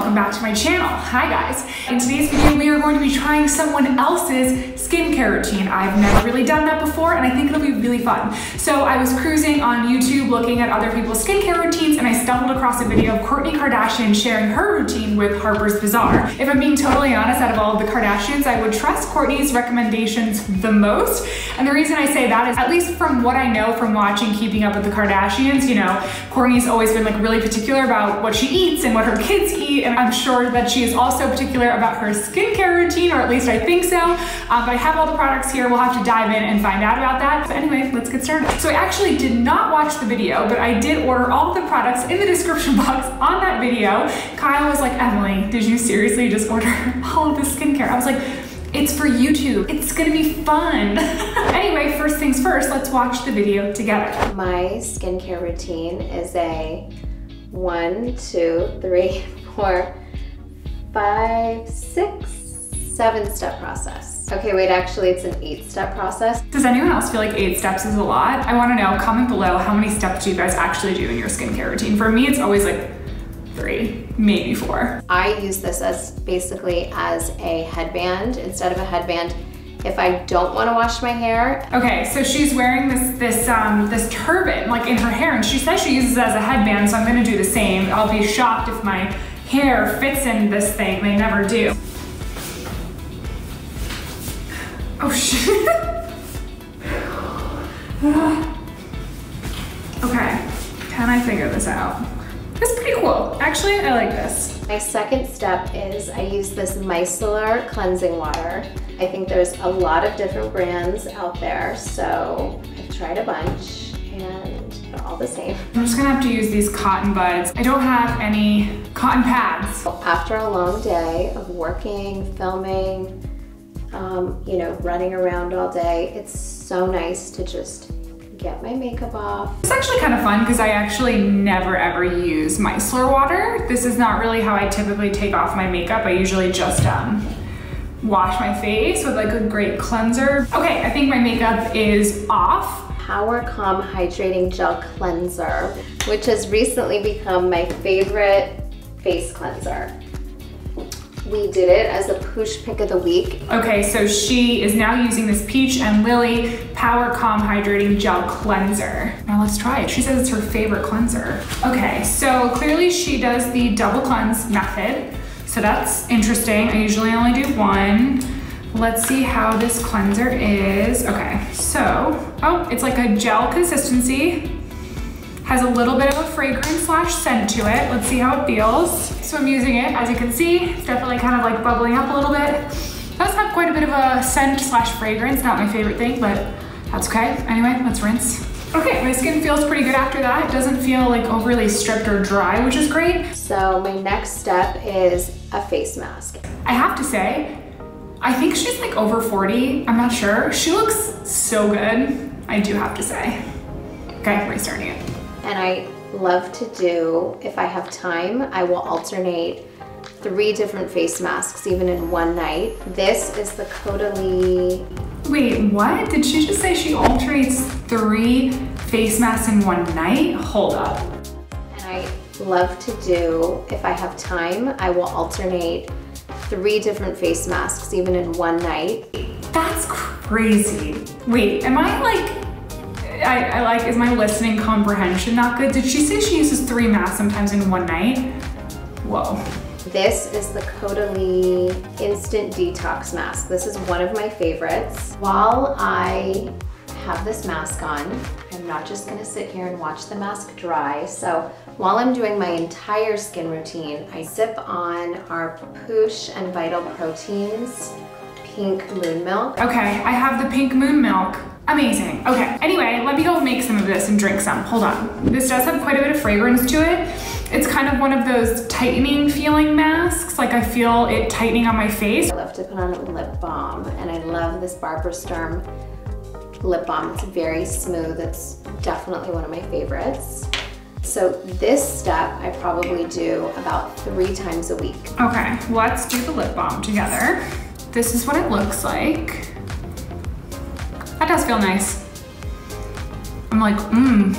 welcome back to my channel. Hi guys. In today's video, we are going to be trying someone else's skincare routine. I've never really done that before and I think it'll be really fun. So I was cruising on YouTube looking at other people's skincare routines and I stumbled across a video of Kourtney Kardashian sharing her routine with Harper's Bazaar. If I'm being totally honest, out of all of the Kardashians, I would trust Kourtney's recommendations the most. And the reason I say that is, at least from what I know from watching Keeping Up With The Kardashians, you know, Kourtney's always been like really particular about what she eats and what her kids eat, and I'm sure that she is also particular about her skincare routine, or at least I think so. But I have all the products here. We'll have to dive in and find out about that. So anyway, let's get started. So I actually did not watch the video, but I did order all of the products in the description box on that video. Kyle was like, Emily, did you seriously just order all of the skincare? I was like, it's for YouTube. It's gonna be fun. Anyway, first things first, let's watch the video together. My skincare routine is a 1, 2, 3, 4, 5, 6, 7-step process. Okay, wait, actually it's an 8-step process. Does anyone else feel like 8 steps is a lot? I wanna know, comment below, how many steps do you guys actually do in your skincare routine? For me, it's always like 3, maybe 4. I use this as basically as a headband. Instead of a headband, if I don't want to wash my hair. Okay, so she's wearing this turban like in her hair, and she says she uses it as a headband, so I'm gonna do the same. I'll be shocked if my hair fits in this thing. They never do. Oh shit. Okay, can I figure this out? It's pretty cool. Actually, I like this. My second step is I use this micellar cleansing water. I think there's a lot of different brands out there, so I've tried a bunch and they're all the same. I'm just gonna have to use these cotton buds. I don't have any cotton pads. After a long day of working, filming, you know, running around all day, it's so nice to just get my makeup off. It's actually kind of fun because I actually never ever use micellar water. This is not really how I typically take off my makeup. I usually just wash my face with like a great cleanser. Okay, I think my makeup is off. Power Calm Hydrating Gel Cleanser, which has recently become my favorite face cleanser. We did it as a Poosh pick of the week. Okay, so she is now using this Peach and Lily Power Calm Hydrating Gel Cleanser. Now let's try it. She says it's her favorite cleanser. Okay, so clearly she does the double cleanse method. So that's interesting. I usually only do one. Let's see how this cleanser is. Okay, so, oh, it's like a gel consistency. Has a little bit of a fragrance slash scent to it. Let's see how it feels. So I'm using it, as you can see. It's definitely kind of like bubbling up a little bit. That's not quite a bit of a scent slash fragrance, not my favorite thing, but that's okay. Anyway, let's rinse. Okay, my skin feels pretty good after that. It doesn't feel like overly stripped or dry, which is great. So my next step is a face mask. I have to say, I think she's like over 40. I'm not sure. She looks so good. I do have to say. Okay, we're starting it. And I love to do, if I have time, I will alternate 3 different face masks even in one night. This is the Caudalie. Wait, what? Did she just say she alternates 3 face masks in one night? Hold up. And I love to do, if I have time, I will alternate 3 different face masks even in one night. That's crazy. Wait, am I like, I like, is my listening comprehension not good? Did she say she uses 3 masks sometimes in one night? Whoa. This is the Caudalie Instant Detox Mask. This is one of my favorites. While I have this mask on, I'm not just gonna sit here and watch the mask dry. So while I'm doing my entire skin routine, I sip on our Poosh and Vital Proteins Pink Moon Milk. Okay, I have the Pink Moon Milk. Amazing. Okay, anyway, let me go make some of this and drink some. Hold on. This does have quite a bit of fragrance to it. It's kind of one of those tightening feeling masks. Like I feel it tightening on my face. I love to put on a lip balm, and I love this Barbara Sturm lip balm. It's very smooth. It's definitely one of my favorites. So this step I probably do about 3 times a week. Okay, let's do the lip balm together. This is what it looks like. That does feel nice. I'm like, mmm.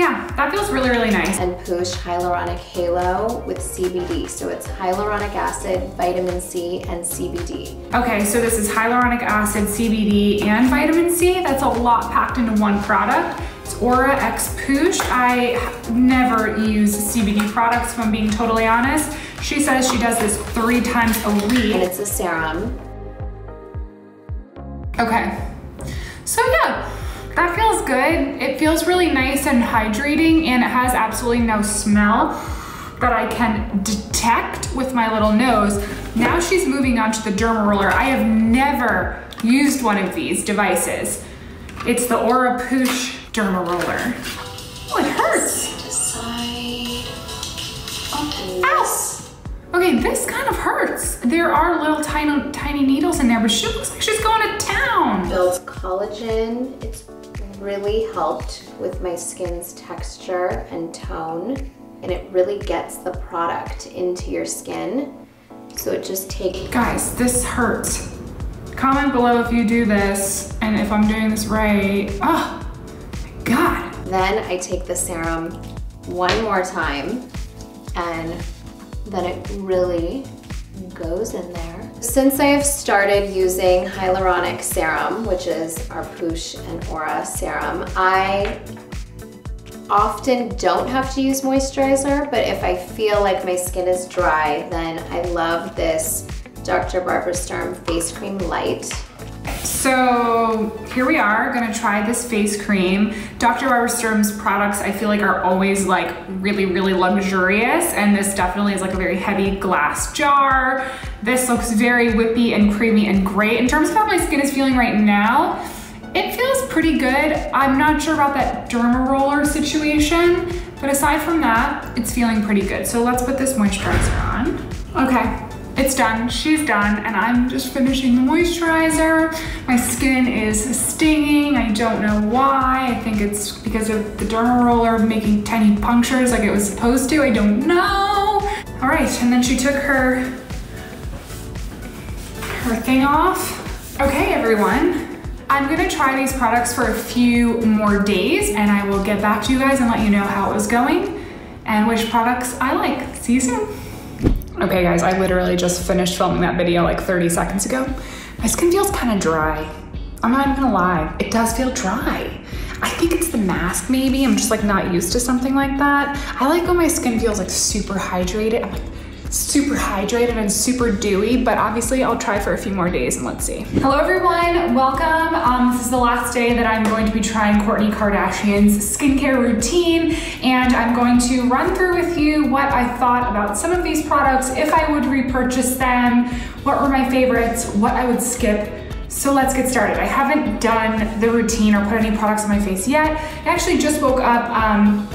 Yeah, that feels really, really nice. And Poosh Hyaluronic Halo with CBD. So it's hyaluronic acid, vitamin C, and CBD. Okay, so this is hyaluronic acid, CBD, and vitamin C. That's a lot packed into one product. It's Aura X Poosh. I never use CBD products, if I'm being totally honest. She says she does this 3 times a week. And it's a serum. Okay. So yeah, that feels good. It feels really nice and hydrating, and it has absolutely no smell that I can detect with my little nose. Now she's moving on to the derma roller. I have never used one of these devices. It's the Aura Poosh derma roller. Oh, it hurts. Ow! Okay, this kind of hurts. There are little tiny needles in there, but she looks like she's going to town. Builds collagen. It's really helped with my skin's texture and tone, and it really gets the product into your skin. So it just takes... Guys, this hurts. Comment below if you do this, and if I'm doing this right. Oh, my God. Then I take the serum one more time, and then it really goes in there. Since I have started using Hyaluronic Serum, which is our Poosh and Aura serum, I often don't have to use moisturizer, but if I feel like my skin is dry, then I love this Dr. Barbara Sturm Face Cream Light. So here we are, gonna try this face cream. Dr. Barbara Sturm's products, I feel like, are always like really, really luxurious, and this definitely is like a very heavy glass jar. This looks very whippy and creamy and great. In terms of how my skin is feeling right now, it feels pretty good. I'm not sure about that derma roller situation, but aside from that, it's feeling pretty good. So let's put this moisturizer on. Okay. It's done, she's done, and I'm just finishing the moisturizer. My skin is stinging, I don't know why. I think it's because of the derma roller making tiny punctures like it was supposed to, I don't know. All right, and then she took her thing off. Okay, everyone. I'm gonna try these products for a few more days, and I will get back to you guys and let you know how it was going and which products I like. See you soon. Okay guys, I literally just finished filming that video like 30 seconds ago. My skin feels kind of dry. I'm not even gonna lie, it does feel dry. I think it's the mask maybe, I'm just like not used to something like that. I like when my skin feels like super hydrated. I'm like super hydrated and super dewy, but obviously I'll try for a few more days and let's see. Hello everyone, welcome. This is the last day that I'm going to be trying Kourtney Kardashian's skincare routine, and I'm going to run through with you what I thought about some of these products, if I would repurchase them, what were my favorites, what I would skip. So let's get started. I haven't done the routine or put any products on my face yet. I actually just woke up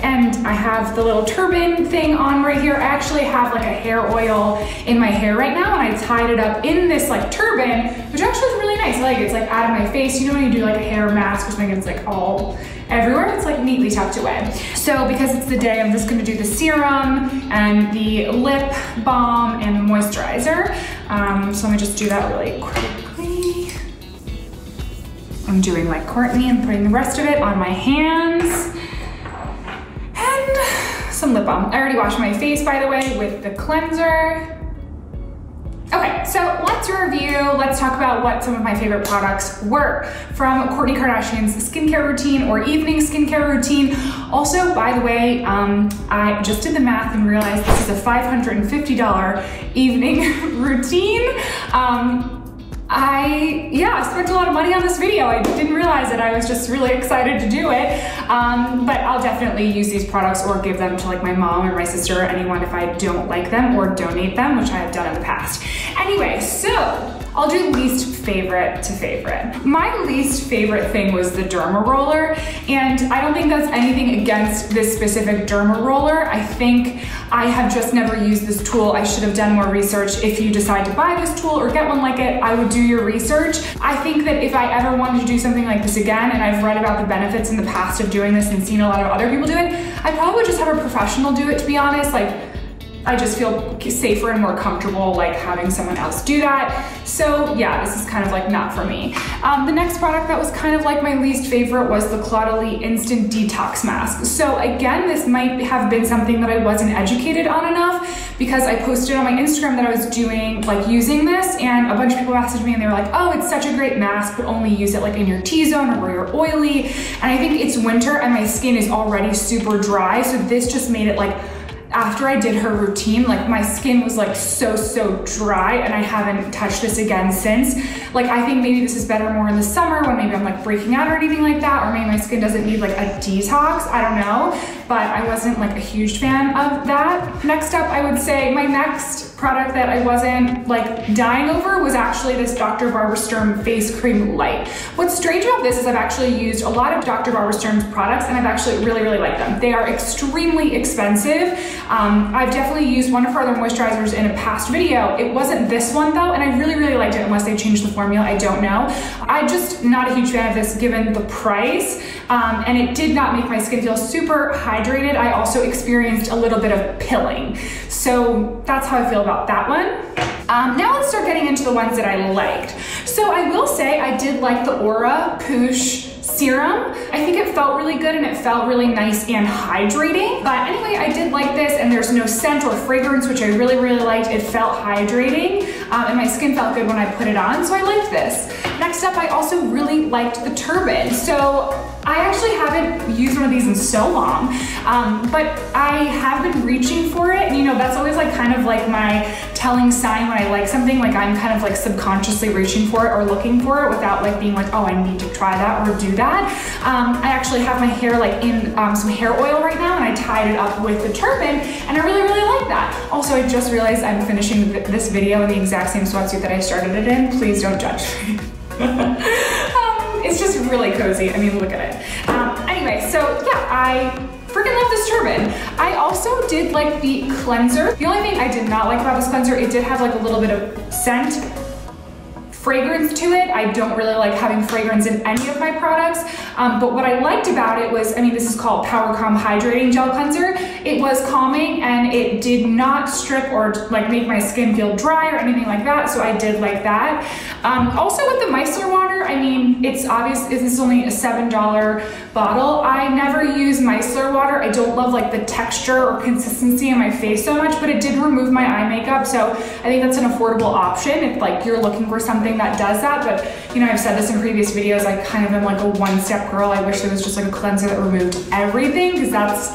and I have the little turban thing on right here. I actually have like a hair oil in my hair right now, and I tied it up in this like turban, which actually is really nice. I like it. It's like out of my face. You know when you do like a hair mask, which makes it like all everywhere, it's like neatly tucked away. So because it's the day, I'm just gonna do the serum and the lip balm and the moisturizer. So let me just do that really quick. I'm doing like Kourtney and putting the rest of it on my hands and some lip balm. I already washed my face, by the way, with the cleanser. Okay, so let's review. Let's talk about what some of my favorite products were from Kourtney Kardashian's skincare routine or evening skincare routine. Also, by the way, I just did the math and realized this is a $550 evening routine. I spent a lot of money on this video. I didn't realize it. I was just really excited to do it. But I'll definitely use these products or give them to like my mom or my sister or anyone if I don't like them, or donate them, which I have done in the past. Anyway, so I'll do least favorite to favorite. My least favorite thing was the derma roller, and I don't think that's anything against this specific derma roller. I think I have just never used this tool. I should have done more research. If you decide to buy this tool or get one like it, I would do your research. I think that if I ever wanted to do something like this again, and I've read about the benefits in the past of doing this and seen a lot of other people do it, I probably would just have a professional do it, to be honest. Like, I just feel safer and more comfortable like having someone else do that. So yeah, this is kind of like not for me. The next product that was kind of like my least favorite was the Caudalie Instant Detox Mask. So again, this might have been something that I wasn't educated on enough because I posted on my Instagram that I was doing like using this, and a bunch of people messaged me and they were like, oh, it's such a great mask, but only use it like in your T-zone or where you're oily. And I think it's winter and my skin is already super dry, so this just made it like, after I did her routine, like my skin was like so dry, and I haven't touched this again since. Like I think maybe this is better more in the summer when maybe I'm like breaking out or anything like that, or maybe my skin doesn't need like a detox, I don't know. But I wasn't like a huge fan of that. Next up, I would say my next product that I wasn't like dying over was actually this Dr. Barbara Sturm Face Cream Light. What's strange about this is I've actually used a lot of Dr. Barbara Sturm's products and I've actually really liked them. They are extremely expensive. I've definitely used one of her other moisturizers in a past video. It wasn't this one though, and I really liked it, unless they changed the formula, I don't know. I'm just not a huge fan of this given the price, and it did not make my skin feel super hydrated. I also experienced a little bit of pilling. So that's how I feel about that one. Now let's start getting into the ones that I liked. So I will say I did like the Aura Poosh Serum. I think it felt really good and it felt really nice and hydrating. But anyway, I did like this, and there's no scent or fragrance, which I really liked. It felt hydrating, and my skin felt good when I put it on, so I liked this. Next up, I also really liked the turban. So I actually haven't used one of these in so long, but I have been reaching for it. And you know, that's always like kind of like my telling sign when I like something, like I'm kind of like subconsciously reaching for it or looking for it without like being like, oh, I need to try that or do that. I actually have my hair like in some hair oil right now, and I tied it up with the turban, and I really like that. Also, I just realized I'm finishing this video in the exact same sweatsuit that I started it in. Please don't judge me. It's just really cozy. I mean, look at it. Anyway, so yeah, I freaking love this turban. I also did like the cleanser. The only thing I did not like about this cleanser, it did have like a little bit of scent, fragrance to it. I don't really like having fragrance in any of my products, but what I liked about it was, I mean, this is called Power Calm Hydrating Gel Cleanser. It was calming and it did not strip or like make my skin feel dry or anything like that, so I did like that. Also with the micellar water, I mean, it's obvious, this is only a $7 bottle. I never use micellar water. I don't love like the texture or consistency in my face so much, but it did remove my eye makeup, so I think that's an affordable option if like you're looking for something that does that. But you know, I've said this in previous videos, I kind of am like a one-step girl. I wish there was just like a cleanser that removed everything, because that's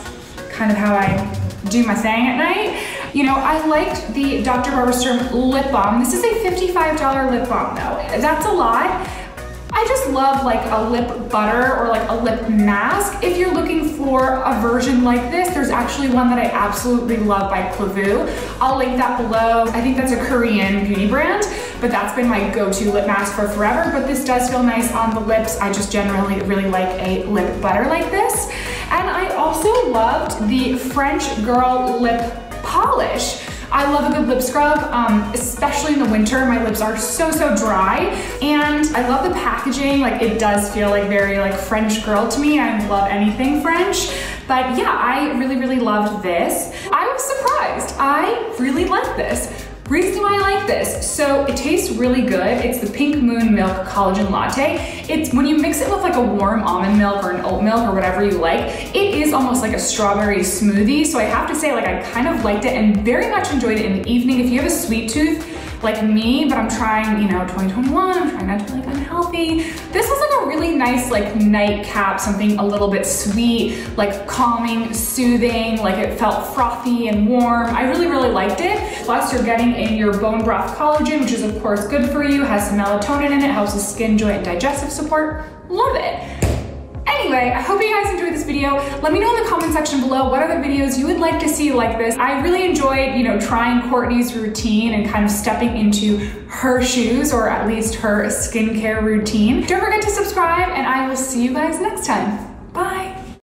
kind of how I do my thing at night. You know, I liked the Dr. Barbara Sturm lip balm. This is a $55 lip balm though. That's a lot. I just love like a lip butter or like a lip mask. If you're looking for a version like this, there's actually one that I absolutely love by Klavu. I'll link that below. I think that's a Korean beauty brand, but that's been my go-to lip mask for forever. But this does feel nice on the lips. I just generally really like a lip butter like this. And I also loved the French Girl Lip Polish. I love a good lip scrub, especially in the winter. My lips are so dry, and I love the packaging. Like, it does feel like very like French girl to me. I love anything French, but yeah, I really loved this. I was surprised. I really liked this. Reason why I like this, so it tastes really good. It's the Pink Moon Milk Collagen Latte. It's when you mix it with like a warm almond milk or an oat milk or whatever you like, it is almost like a strawberry smoothie. So I have to say, like, I kind of liked it and very much enjoyed it in the evening. If you have a sweet tooth like me, but I'm trying, you know, 2021, I'm trying not to be like unhealthy. This was like a really nice like nightcap, something a little bit sweet, like calming, soothing, like it felt frothy and warm. I really liked it. Plus you're getting in your bone broth collagen, which is of course good for you, has some melatonin in it, helps with skin, joint, and digestive support. Love it. Anyway, I hope you guys enjoyed this video. Let me know in the comment section below what other videos you would like to see like this. I really enjoyed, you know, trying Kourtney's routine and kind of stepping into her shoes, or at least her skincare routine. Don't forget to subscribe, and I will see you guys next time. Bye.